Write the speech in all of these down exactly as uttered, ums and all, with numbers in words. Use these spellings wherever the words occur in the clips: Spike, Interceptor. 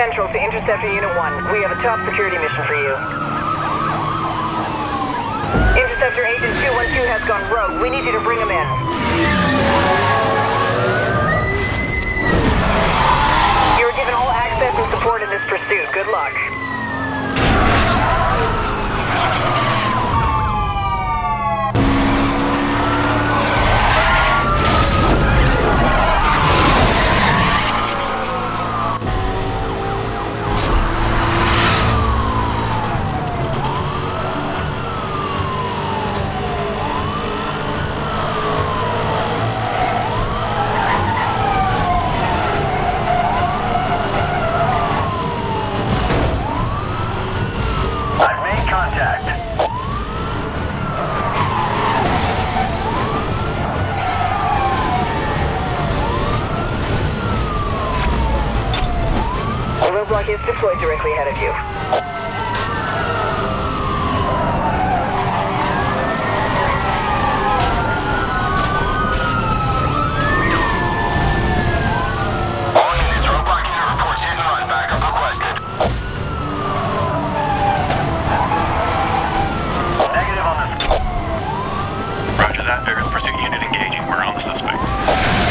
Central to Interceptor Unit one. We have a top security mission for you. Interceptor Agent two one two has gone rogue. We need you to bring him in. Support in this pursuit. Good luck. Is deployed directly ahead of you. All units, robot unit reports hit and run. Backup requested. Negative on this. Roger that. Various pursuit unit engaging. We're on the suspect.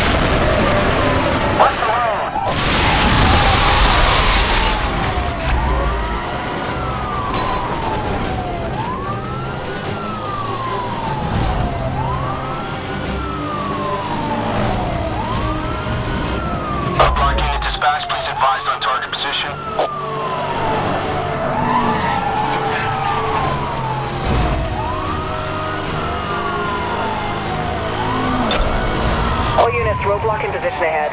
Roadblock in position ahead.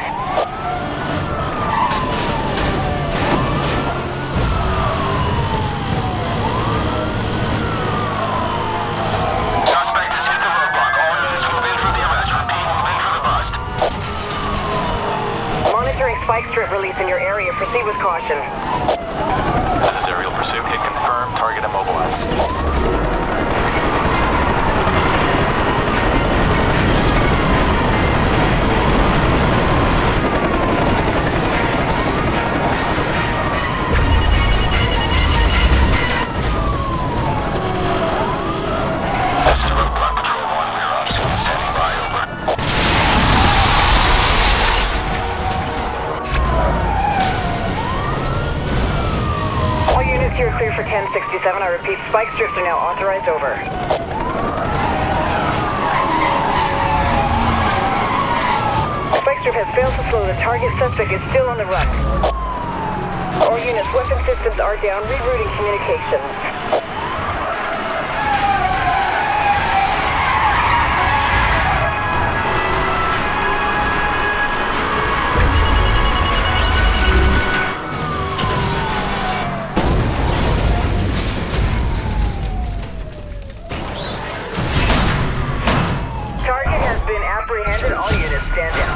Suspect has hit the roadblock. All units move in for the arrest. Repeat, move in for the bust. Monitoring spike strip release in your area. Proceed with caution. This is aerial pursuit. Hit confirmed. Target immobilized. ten sixty-seven, I repeat, spike strips are now authorized over. Spike strip has failed to slow. The target suspect is still on the run. All units, weapon systems are down, rerouting communications. All units stand down.